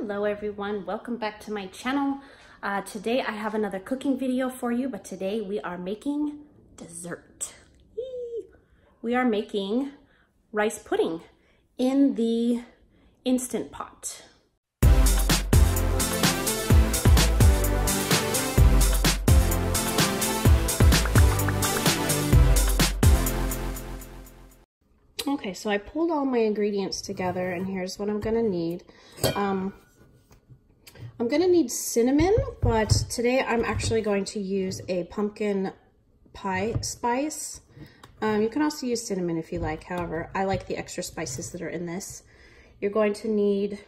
Hello everyone, welcome back to my channel. Today I have another cooking video for you, but today we are making dessert. We are making rice pudding in the Instant Pot. Okay, so I pulled all my ingredients together and here's what I'm gonna need. I'm gonna need cinnamon, but today I'm actually going to use a pumpkin pie spice. You can also use cinnamon if you like, however, I like the extra spices that are in this. You're going to need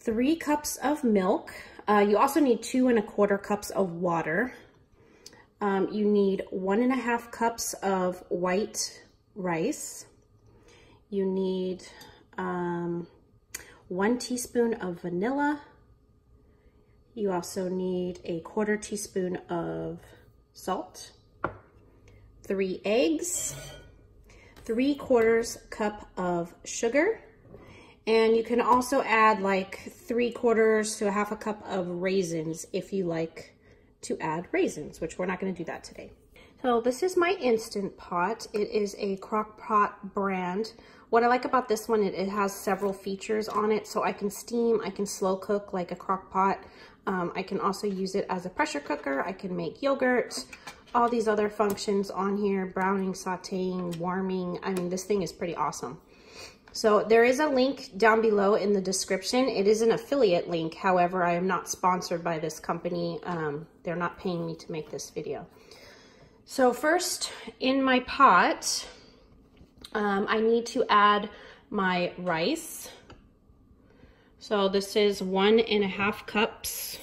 3 cups of milk. You also need 2¼ cups of water. You need 1½ cups of white rice. You need 1 teaspoon of vanilla. You also need a ¼ teaspoon of salt, 3 eggs, 3/4 cup of sugar, and you can also add like 3/4 to ½ cup of raisins if you like to add raisins, which we're not going to do that today. So this is my Instant Pot. It is a Crock-Pot brand. What I like about this one, it has several features on it. So I can steam, I can slow cook like a Crock-Pot. I can also use it as a pressure cooker. I can make yogurt, all these other functions on here, browning, sauteing, warming. I mean, this thing is pretty awesome. So there is a link down below in the description. It is an affiliate link. However, I am not sponsored by this company. They're not paying me to make this video. So first, in my pot, I need to add my rice. So this is 1½ cups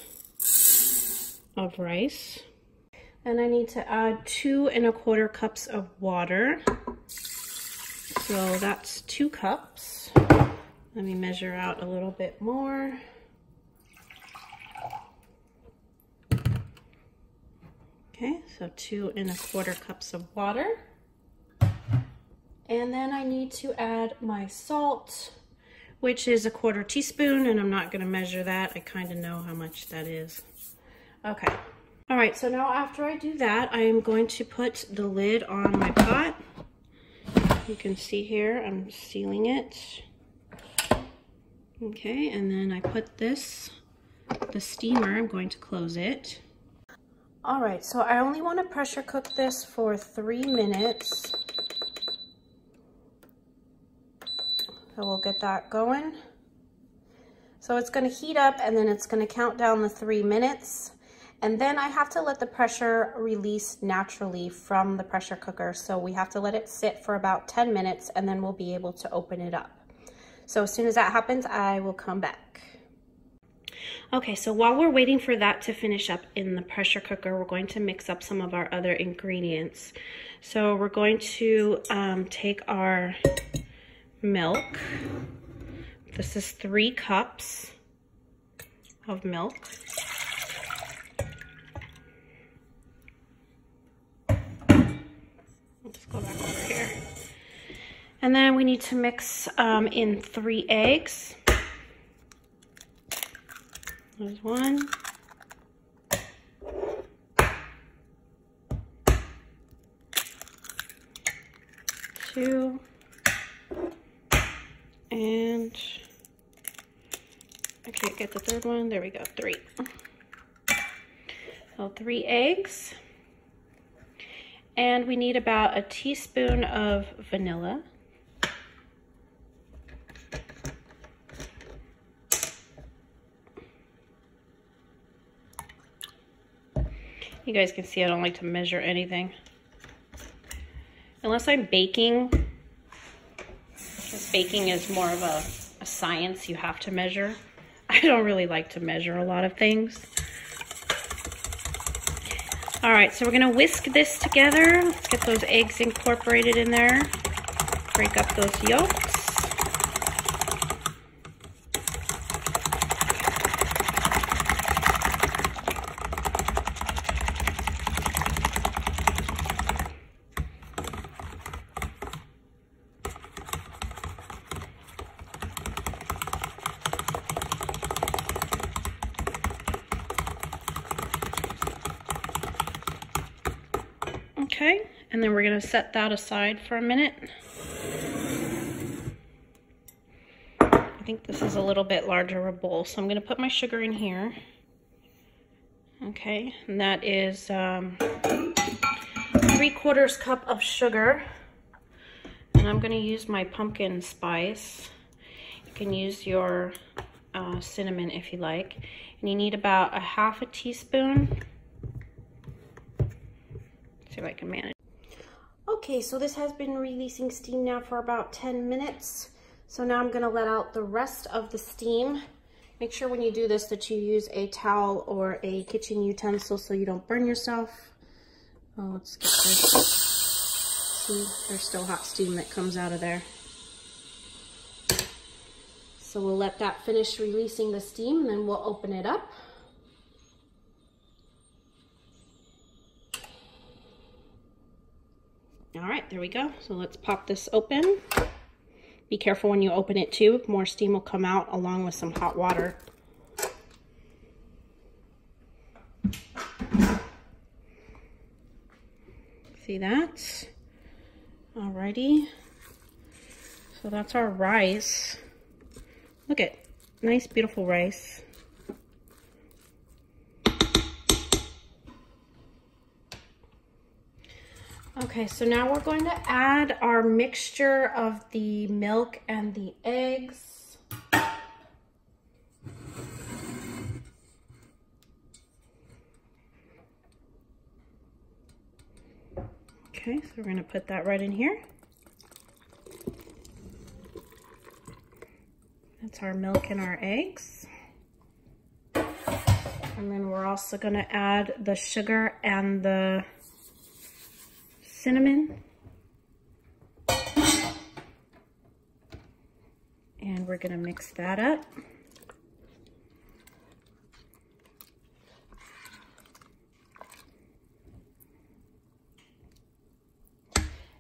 of rice. And I need to add 2¼ cups of water. So that's 2 cups. Let me measure out a little bit more. Okay, so 2¼ cups of water. And then I need to add my salt, which is ¼ teaspoon, and I'm not gonna measure that. I kind of know how much that is. Okay, all right, so now after I do that, I am going to put the lid on my pot. You can see here, I'm sealing it. Okay, and then I put the steamer, I'm going to close it. All right, so I only want to pressure cook this for 3 minutes. So we'll get that going. So it's going to heat up and then it's going to count down the 3 minutes. And then I have to let the pressure release naturally from the pressure cooker. So we have to let it sit for about 10 minutes and then we'll be able to open it up. So as soon as that happens, I will come back. Okay, so while we're waiting for that to finish up in the pressure cooker, we're going to mix up some of our other ingredients. So we're going to take our milk. This is 3 cups of milk. Let's go back over here. And then we need to mix in 3 eggs. There's 1. Two. And I can't get the third one. There we go. 3. So 3 eggs. And we need about 1 teaspoon of vanilla. You guys can see I don't like to measure anything. Unless I'm baking, because baking is more of a science, you have to measure. I don't really like to measure a lot of things. All right, so we're gonna whisk this together. Let's get those eggs incorporated in there. Break up those yolks. Okay, and then we're gonna set that aside for a minute. I think this is a little bit larger of a bowl, so I'm gonna put my sugar in here. Okay, and that is 3/4 cup of sugar. And I'm gonna use my pumpkin spice. You can use your cinnamon if you like. And you need about 1/2 teaspoon. See if I can manage. Okay, so this has been releasing steam now for about 10 minutes. So now I'm gonna let out the rest of the steam. Make sure when you do this that you use a towel or a kitchen utensil so you don't burn yourself. Oh, let's get this. See, there's still hot steam that comes out of there. So we'll let that finish releasing the steam and then we'll open it up. All right, there we go. So let's pop this open. Be careful when you open it too. More steam will come out along with some hot water. See that? Alrighty. So that's our rice. Look at nice, beautiful rice. Okay, so now we're going to add our mixture of the milk and the eggs. Okay, so we're going to put that right in here. That's our milk and our eggs. And then we're also going to add the sugar and the cinnamon, and we're gonna mix that up.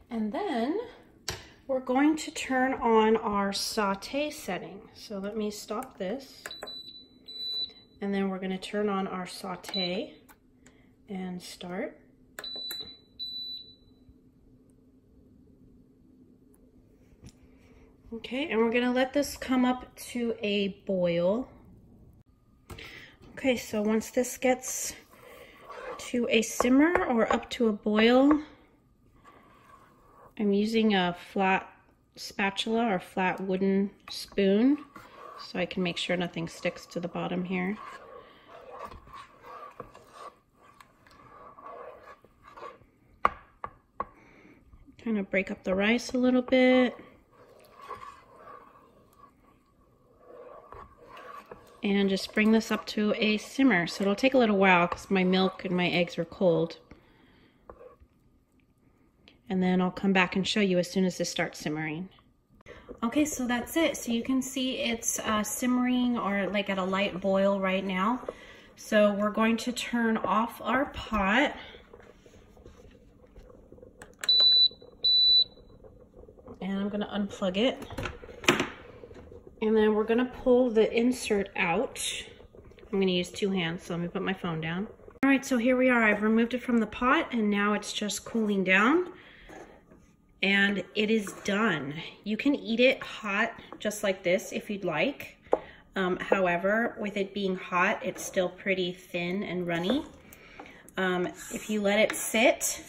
And then we're going to turn on our saute setting. So let me stop this. And then we're gonna turn on our saute and start. Okay, and we're gonna let this come up to a boil. Okay, so once this gets to a simmer or up to a boil, I'm using a flat spatula or flat wooden spoon so I can make sure nothing sticks to the bottom here. Kind of break up the rice a little bit. And just bring this up to a simmer. So it'll take a little while because my milk and my eggs are cold. And then I'll come back and show you as soon as this starts simmering. Okay, so that's it. So you can see it's simmering or like at a light boil right now. So we're going to turn off our pot. And I'm gonna unplug it. And then we're gonna pull the insert out. I'm gonna use two hands, so let me put my phone down. All right, so here we are. I've removed it from the pot and now it's just cooling down. And it is done. You can eat it hot, just like this, if you'd like. However, with it being hot, it's still pretty thin and runny. If you let it sit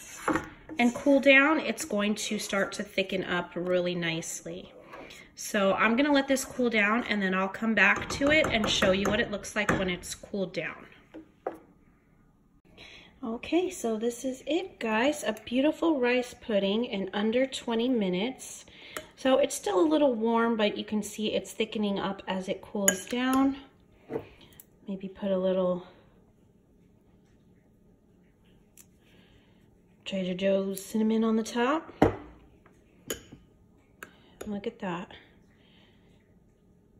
and cool down, it's going to start to thicken up really nicely. So I'm gonna let this cool down and then I'll come back to it and show you what it looks like when it's cooled down. Okay, so this is it, guys. A beautiful rice pudding in under 20 minutes. So it's still a little warm, but you can see it's thickening up as it cools down. Maybe put a little Trader Joe's cinnamon on the top. Look at that.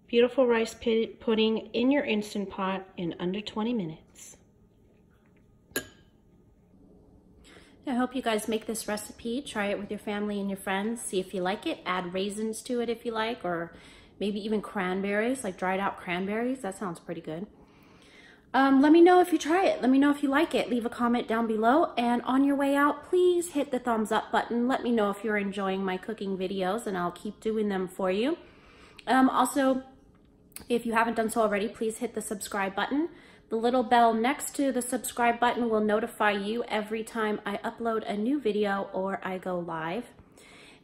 Beautiful rice pudding in your Instant Pot in under 20 minutes. I hope you guys make this recipe. Try it with your family and your friends. See if you like it. Add raisins to it if you like, or maybe even cranberries, like dried out cranberries. That sounds pretty good. Let me know if you try it. Let me know if you like it. Leave a comment down below. And on your way out, please hit the thumbs up button. Let me know if you're enjoying my cooking videos, and I'll keep doing them for you. Also, if you haven't done so already, please hit the subscribe button. The little bell next to the subscribe button will notify you every time I upload a new video or I go live.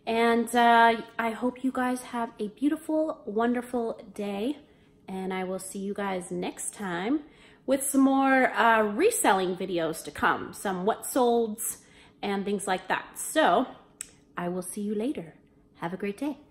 And I hope you guys have a beautiful, wonderful day. And I will see you guys next time with some more reselling videos to come, some what solds and things like that. So I will see you later. Have a great day.